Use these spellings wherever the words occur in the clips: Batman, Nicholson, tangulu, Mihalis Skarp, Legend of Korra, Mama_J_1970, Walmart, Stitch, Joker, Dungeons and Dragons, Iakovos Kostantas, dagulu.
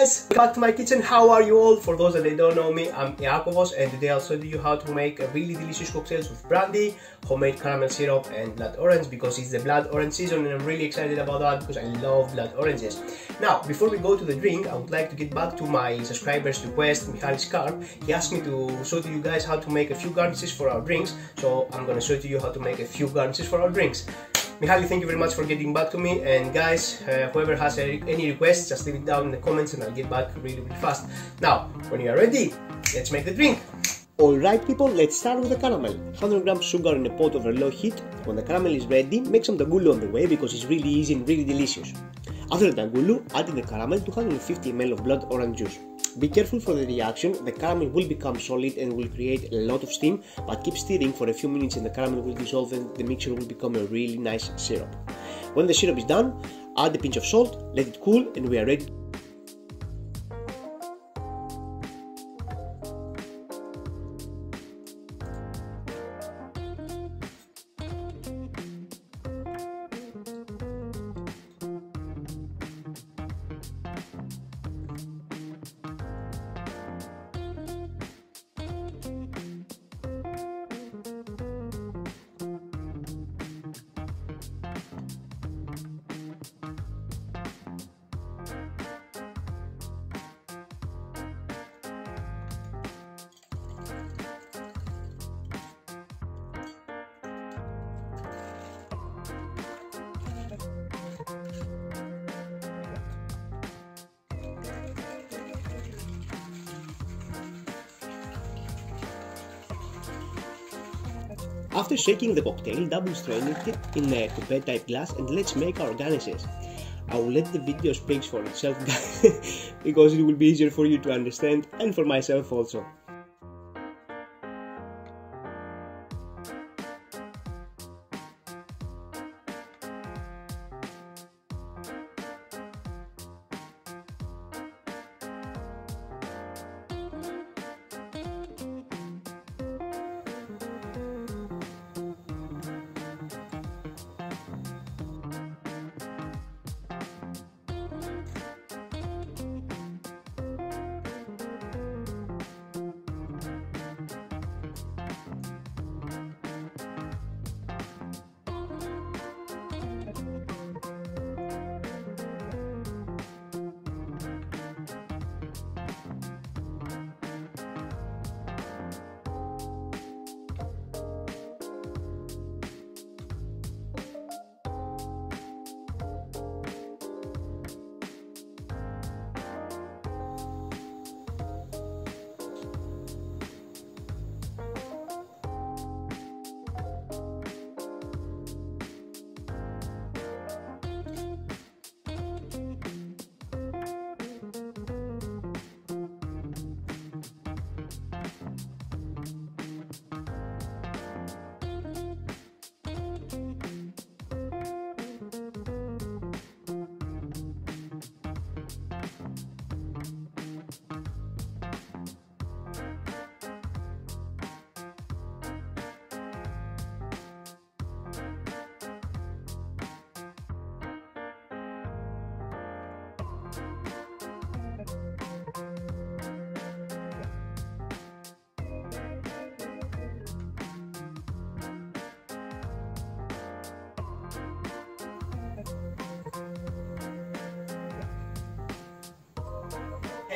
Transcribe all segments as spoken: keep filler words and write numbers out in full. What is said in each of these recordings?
guys, welcome back to my kitchen. How are you all? For those that they don't know me, I'm Iakovos, and today I'll show you how to make really delicious cocktails with brandy, homemade caramel syrup, and blood orange, because it's the blood orange season and I'm really excited about that because I love blood oranges. Now, before we go to the drink, I would like to get back to my subscriber's request, Mihalis Skarp. He asked me to show to you guys how to make a few garnishes for our drinks, so I'm gonna show to you how to make a few garnishes for our drinks. Mihalis, thank you very much for getting back to me, and guys, uh, whoever has a, any requests, just leave it down in the comments and I'll get back really, really fast. Now, when you are ready, let's make the drink! Alright people, let's start with the caramel. one hundred grams sugar in a pot over low heat. When the caramel is ready, make some dagulu on the way because it's really easy and really delicious. After the dagulu, add in the caramel two hundred fifty milliliters of blood orange juice. Be careful for the reaction, the caramel will become solid and will create a lot of steam, but keep stirring for a few minutes and the caramel will dissolve and the mixture will become a really nice syrup. When the syrup is done, add a pinch of salt, let it cool, and we are ready. After shaking the cocktail, double strain it in a coupe type glass and let's make our garnishes. I will let the video speak for itself, guys, because it will be easier for you to understand and for myself also.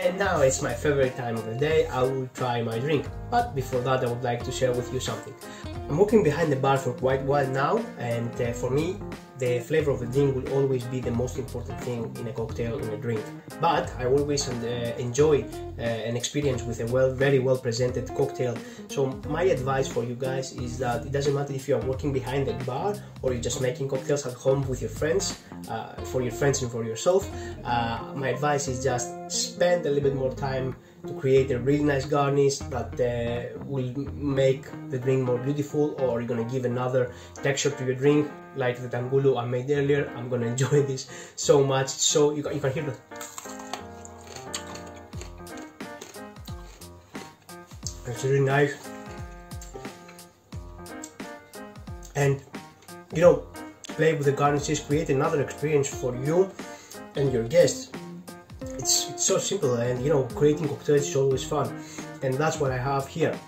And now it's my favorite time of the day. I will try my drink, but before that I would like to share with you something. I'm walking behind the bar for quite a while now, and uh, for me the flavor of the drink will always be the most important thing in a cocktail, in a drink, but I always uh, enjoy uh, an experience with a well, very well presented cocktail. So my advice for you guys is that it doesn't matter if you are walking behind the bar or you're just making cocktails at home with your friends, Uh, for your friends and for yourself, uh, my advice is just spend a little bit more time to create a really nice garnish that uh, will make the drink more beautiful, or you're gonna give another texture to your drink, like the tangulu I made earlier. I'm gonna enjoy this so much, so you, you can hear that. It's really nice, and you know, play with the garnishes, create another experience for you and your guests. It's, it's so simple, and you know, creating cocktails is always fun, and that's what I have here,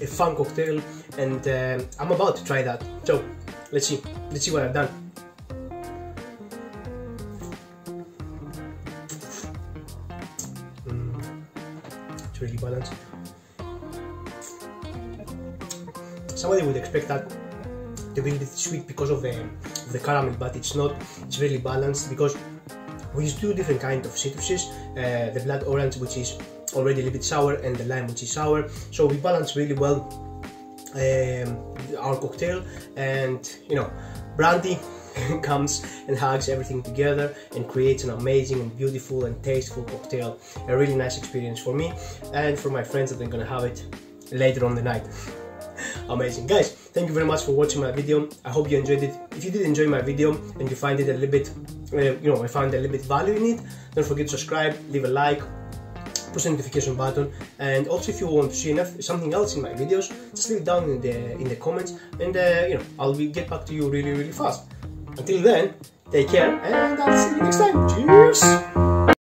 a fun cocktail, and uh, I'm about to try that, so let's see, let's see what I've done. Mm, it's really balanced. Somebody would expect that to be a bit sweet because of the, of the caramel, but it's not, it's really balanced because we use two different kinds of citruses, uh, the blood orange, which is already a little bit sour, and the lime, which is sour, so we balance really well um, our cocktail, and you know, brandy comes and hugs everything together and creates an amazing and beautiful and tasteful cocktail, a really nice experience for me and for my friends that are gonna have it later on the night. Amazing, guys, thank you very much for watching my video. I hope you enjoyed it. If you did enjoy my video and you find it a little bit uh, you know, I found a little bit value in it, don't forget to subscribe, leave a like, push the notification button, and also if you want to see enough, something else in my videos, just leave it down in the in the comments, and uh, you know, I'll be, get back to you really really fast. Until then, take care, and I'll see you next time. Cheers.